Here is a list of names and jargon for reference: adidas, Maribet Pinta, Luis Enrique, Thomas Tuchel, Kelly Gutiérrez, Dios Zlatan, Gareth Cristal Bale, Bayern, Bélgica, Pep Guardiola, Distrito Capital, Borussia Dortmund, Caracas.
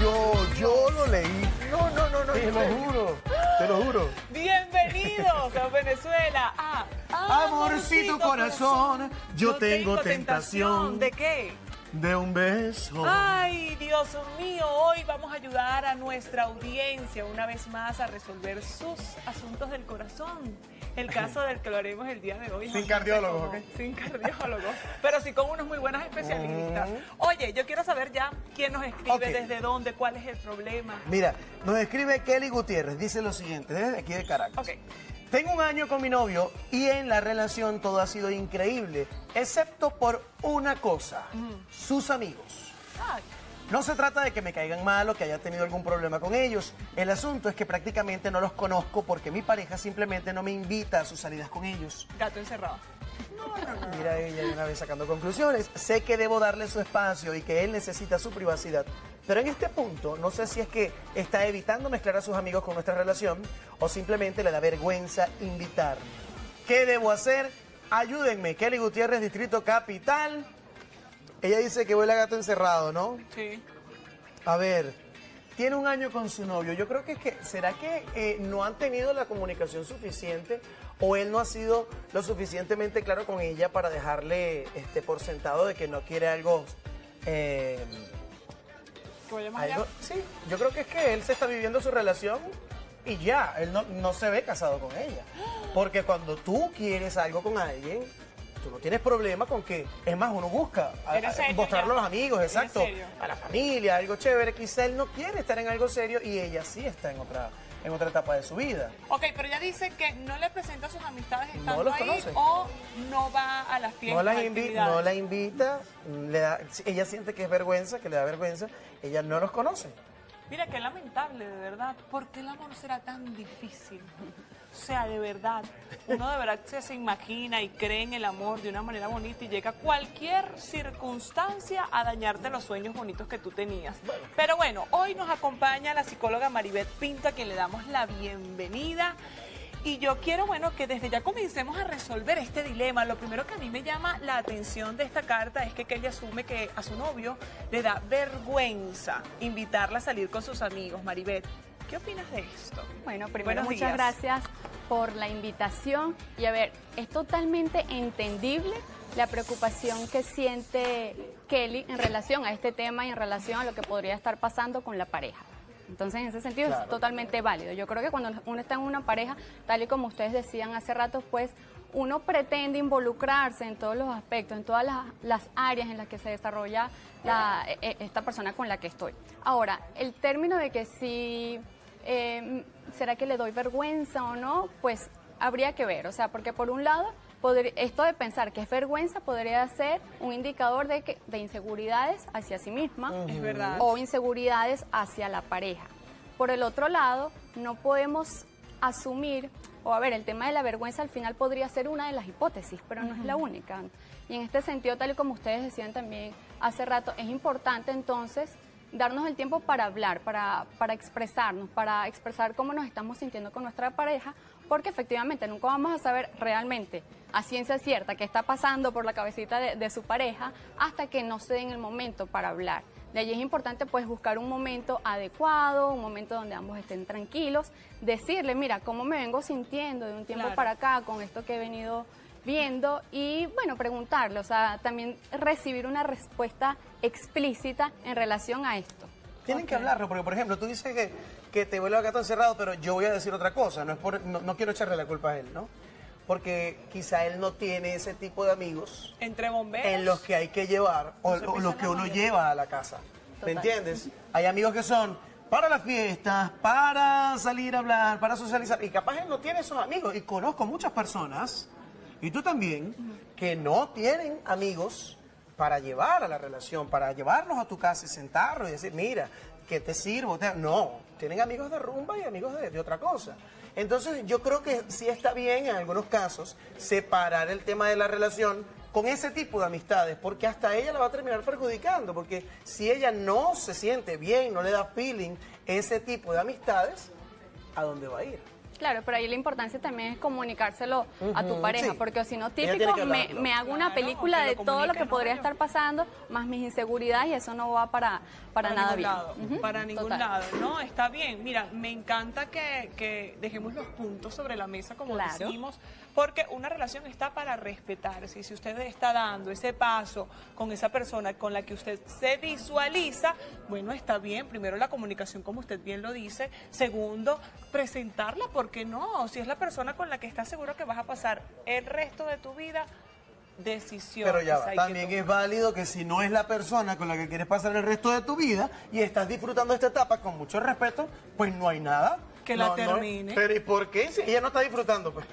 Yo lo leí. No. Te lo juro. Te lo juro. Bienvenidos a Venezuela. Amorcito corazón, yo tengo tentación. ¿De qué? De un beso. Ay, Dios mío, hoy vamos a ayudar a nuestra audiencia una vez más a resolver sus asuntos del corazón. El caso del que lo haremos el día de hoy. Sin cardiólogos, ¿ok? Sin cardiólogos, pero sí con unos muy buenos especialistas. Oye, yo quiero saber ya quién nos escribe, desde dónde, cuál es el problema. Mira, nos escribe Kelly Gutiérrez, dice lo siguiente, desde aquí de Caracas. Tengo un año con mi novio y en la relación todo ha sido increíble, excepto por una cosa, sus amigos. No se trata de que me caigan mal o que haya tenido algún problema con ellos. El asunto es que prácticamente no los conozco porque mi pareja simplemente no me invita a sus salidas con ellos. Gato encerrado. No. Mira ella una vez sacando conclusiones. Sé que debo darle su espacio y que él necesita su privacidad. Pero en este punto, no sé si es que está evitando mezclar a sus amigos con nuestra relación o simplemente le da vergüenza invitarme. ¿Qué debo hacer? Ayúdenme. Kelly Gutiérrez, Distrito Capital. Ella dice que huele a gato encerrado, ¿no? Sí. A ver, tiene un año con su novio. Yo creo que es que, ¿será que no han tenido la comunicación suficiente o él no ha sido lo suficientemente claro con ella para dejarle por sentado de que no quiere algo... ¿Algo? Sí, yo creo que es que él se está viviendo su relación y ya, él no se ve casado con ella. Porque cuando tú quieres algo con alguien... No tienes problema con que, es más, uno busca mostrarlo a los amigos, exacto, a la familia, algo chévere. Quizá él no quiere estar en algo serio y ella sí está en otra etapa de su vida. Ok, pero ella dice que no le presenta sus amistades estando ahí o no va a las fiestas. No la invita, ella siente que es vergüenza, que le da vergüenza, ella no los conoce. Mira, qué lamentable, de verdad. ¿Por qué el amor será tan difícil? O sea, de verdad, uno de verdad se imagina y cree en el amor de una manera bonita y llega cualquier circunstancia a dañarte los sueños bonitos que tú tenías. Pero bueno, hoy nos acompaña la psicóloga Maribet Pinta, a quien le damos la bienvenida. Y yo quiero, bueno, que desde ya comencemos a resolver este dilema. Lo primero que a mí me llama la atención de esta carta es que Kelly asume que a su novio le da vergüenza invitarla a salir con sus amigos. Maribet, ¿qué opinas de esto? Bueno, primero muchas gracias por la invitación. Y a ver, es totalmente entendible la preocupación que siente Kelly en relación a este tema y en relación a lo que podría estar pasando con la pareja. Entonces, en ese sentido, claro, es totalmente válido. Yo creo que cuando uno está en una pareja, tal y como ustedes decían hace rato, pues uno pretende involucrarse en todos los aspectos, en todas las áreas en las que se desarrolla esta persona con la que estoy. Ahora, el término de que si será que le doy vergüenza o no, pues habría que ver. O sea, porque por un lado, esto de pensar que es vergüenza podría ser un indicador de inseguridades hacia sí misma, es verdad, o inseguridades hacia la pareja. Por el otro lado, no podemos asumir, el tema de la vergüenza al final podría ser una de las hipótesis, pero no es la única. Y en este sentido, tal y como ustedes decían también hace rato, es importante entonces darnos el tiempo para hablar, para expresarnos, para expresar cómo nos estamos sintiendo con nuestra pareja, porque efectivamente nunca vamos a saber realmente a ciencia cierta qué está pasando por la cabecita de su pareja hasta que no se den el momento para hablar. De allí es importante pues buscar un momento adecuado, un momento donde ambos estén tranquilos, decirle, mira, cómo me vengo sintiendo de un tiempo para acá con esto que he venido viendo y, bueno, preguntarle, o sea, también recibir una respuesta explícita en relación a esto. Tienen que hablarlo, porque, por ejemplo, tú dices que te vuelve a gato encerrado, pero yo voy a decir otra cosa, no quiero echarle la culpa a él, ¿no? Porque quizá él no tiene ese tipo de amigos... Entre bomberos... En los que hay que llevar, o los que uno lleva a la casa, ¿me entiendes? Hay amigos que son para las fiestas, para salir a hablar, para socializar, y capaz él no tiene esos amigos, y conozco muchas personas... Y tú también, que no tienen amigos para llevar a la relación, para llevarlos a tu casa y sentarlos y decir, mira, ¿qué te sirvo? No, tienen amigos de rumba y amigos de otra cosa. Entonces, yo creo que sí está bien en algunos casos separar el tema de la relación con ese tipo de amistades, porque hasta ella la va a terminar perjudicando, porque si ella no se siente bien, no le da feeling, ese tipo de amistades, ¿a dónde va a ir? Claro, pero ahí la importancia también es comunicárselo a tu pareja, sí, porque si no, típico, me hago una película de todo lo que podría estar pasando, más mis inseguridades, y eso no va para nada bien. Para ningún lado, ¿no? Está bien. Mira, me encanta que dejemos los puntos sobre la mesa, como decimos, porque una relación está para respetarse. Si usted está dando ese paso con esa persona con la que usted se visualiza, bueno, está bien. Primero, la comunicación, como usted bien lo dice. Segundo, presentarla, porque no, si es la persona con la que estás seguro que vas a pasar el resto de tu vida, decisión. Pero ya va, también es válido que si no es la persona con la que quieres pasar el resto de tu vida y estás disfrutando esta etapa con mucho respeto, pues no hay nada. Que la termine. Pero ¿y por qué? Si ella no está disfrutando, pues...